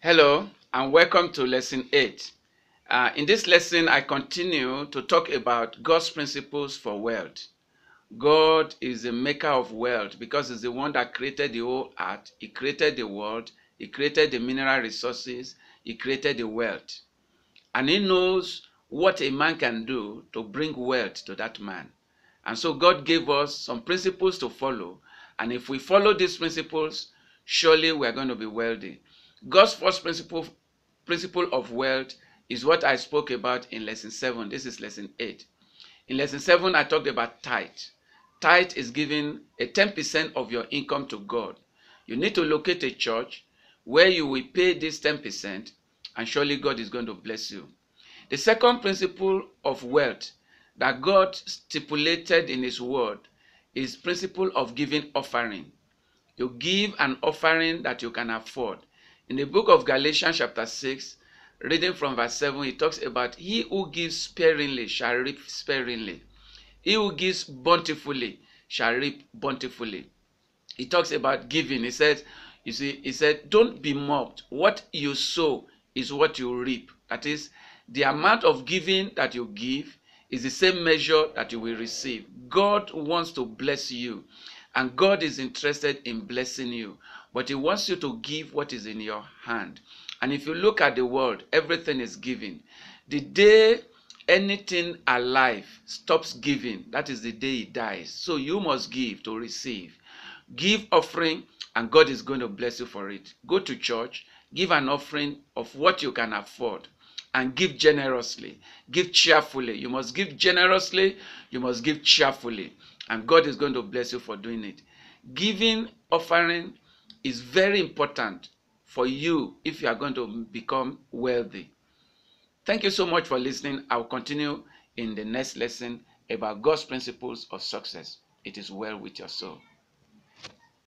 Hello and welcome to lesson 8. In this lesson I continue to talk about God's principles for wealth. God is the maker of wealth because he's the one that created the whole earth. He created the world, he created the mineral resources, he created the wealth. And he knows what a man can do to bring wealth to that man. And so God gave us some principles to follow. And if we follow these principles, surely we are going to be wealthy. God's first principle of wealth is what I spoke about in lesson 7. This is lesson 8. In lesson 7, I talked about tithe. Tithe is giving a 10% of your income to God. You need to locate a church where you will pay this 10%, and surely God is going to bless you. The second principle of wealth that God stipulated in his word is principle of giving offering. You give an offering that you can afford. In the book of Galatians chapter 6, reading from verse 7, it talks about he who gives sparingly shall reap sparingly. He who gives bountifully shall reap bountifully. He talks about giving. He says, you see, he said, don't be mocked. What you sow is what you reap. That is, the amount of giving that you give is the same measure that you will receive. God wants to bless you, and God is interested in blessing you. But he wants you to give what is in your hand. And if you look at the world, everything is given. The day anything alive stops giving, that is the day it dies. So you must give to receive. Give offering, and God is going to bless you for it. Go to church, give an offering of what you can afford, and give generously. Give cheerfully. You must give generously. You must give cheerfully. And God is going to bless you for doing it. Giving offering is very important for you if you are going to become wealthy. Thank you so much for listening. I will continue in the next lesson about God's principles of success. It is well with your soul.